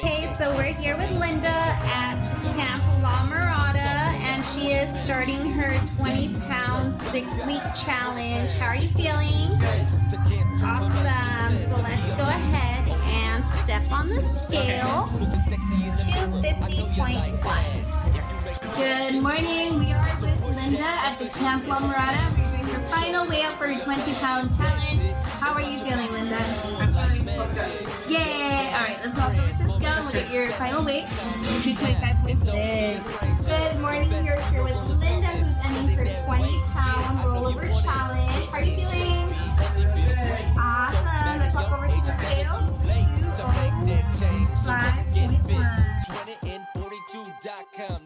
Hey, so we're here with Lynda at Camp La Mirada, and she is starting her 20-pound 6-week challenge. How are you feeling? Awesome. So let's go ahead and step on the scale. 250.1. Good morning. We are with Lynda at the Camp La Mirada. We're doing her final way up for her 20-pound challenge. How are you feeling, Lynda? I'm feeling so good. Yay! All right, let's go. We'll get your final weight, 225.6. Good morning, you're here with Lynda, who's ending her 20-pound rollover challenge. How are you feeling? Good. Awesome. Let's walk over to the scale. 205.1.